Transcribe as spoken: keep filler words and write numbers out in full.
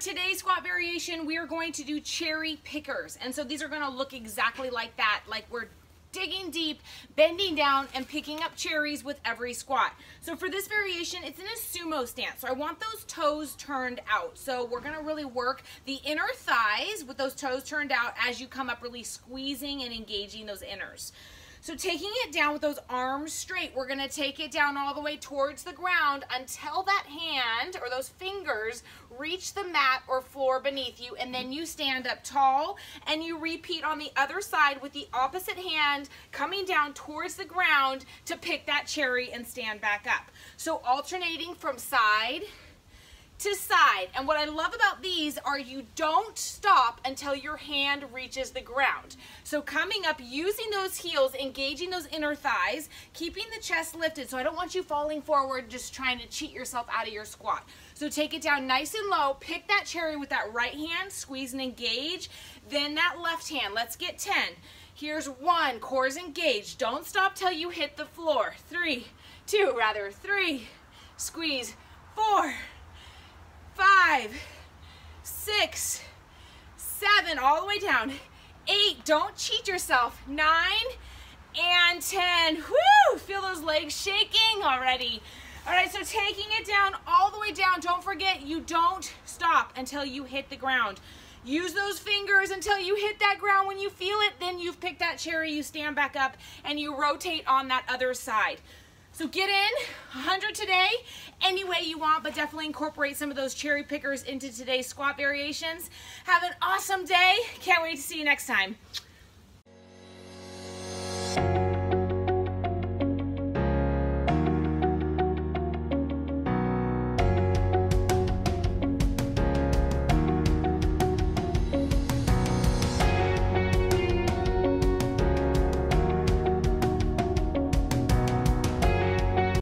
for today's squat variation, we are going to do cherry pickers. And so these are going to look exactly like that, like we're digging deep, bending down, and picking up cherries with every squat. So for this variation, it's in a sumo stance. So I want those toes turned out. So we're gonna really work the inner thighs with those toes turned out as you come up, really squeezing and engaging those inners. So taking it down with those arms straight, we're gonna take it down all the way towards the ground until that hand or those fingers reach the mat or floor beneath you, and then you stand up tall and you repeat on the other side with the opposite hand coming down towards the ground to pick that cherry and stand back up. So alternating from side to side. And what I love about these are you don't stop until your hand reaches the ground. So coming up, using those heels, engaging those inner thighs, keeping the chest lifted. So I don't want you falling forward, just trying to cheat yourself out of your squat. So take it down nice and low, pick that cherry with that right hand, squeeze and engage, then that left hand. Let's get ten. Here's one, core's engaged. Don't stop till you hit the floor. Three, two rather, three, squeeze, four, five, six, seven, all the way down, eight, don't cheat yourself, nine, and ten, whoo, feel those legs shaking already. All right, so taking it down, all the way down, don't forget, you don't stop until you hit the ground. Use those fingers until you hit that ground. When you feel it, then you've picked that cherry, you stand back up, and you rotate on that other side. So get in, one hundred today, any way you want, but definitely incorporate some of those cherry pickers into today's squat variations. Have an awesome day. Can't wait to see you next time.